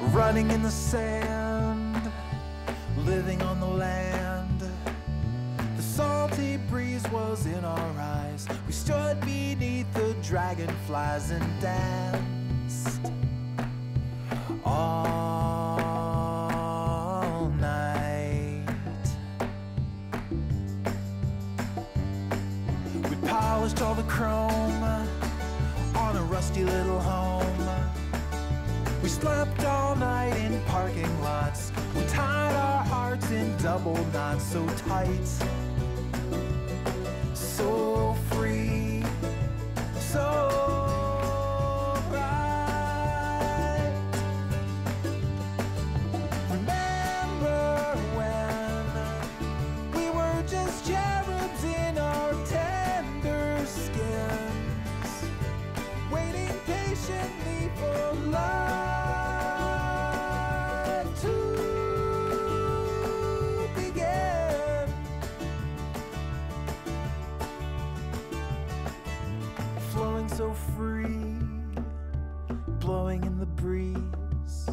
running in the sand, living on the land. The salty breeze was in our eyes. We stood beneath the dragonflies and danced all night. We polished all the chrome on a rusty little home. We slept all night in parking lots. We tied our hearts in double knots, so tight, so free, so bright. Remember when we were just cherubs in our tender skins, waiting patiently for love. So free, blowing in the breeze,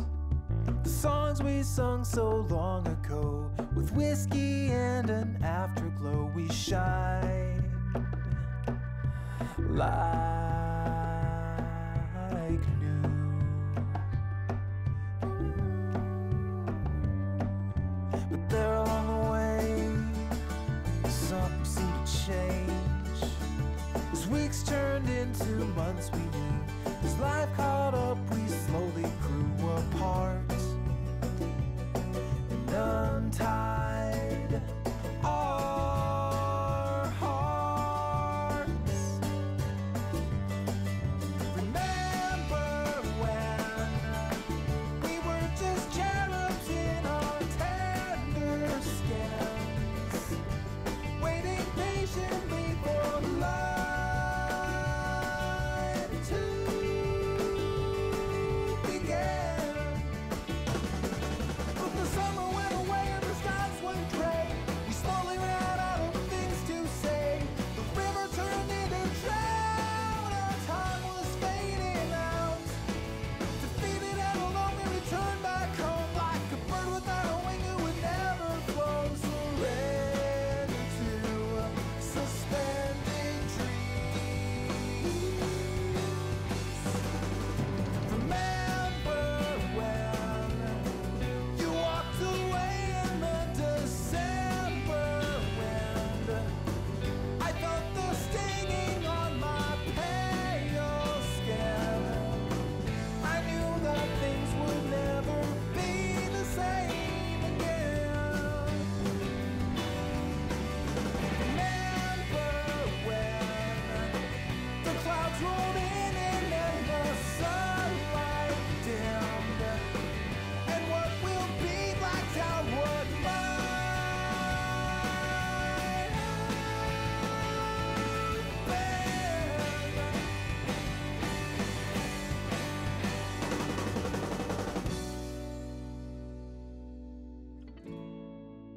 the songs we sung so long ago, with whiskey and an afterglow, we shine like new. But there along the way, something seemed to change. Weeks turned into months we knew. As life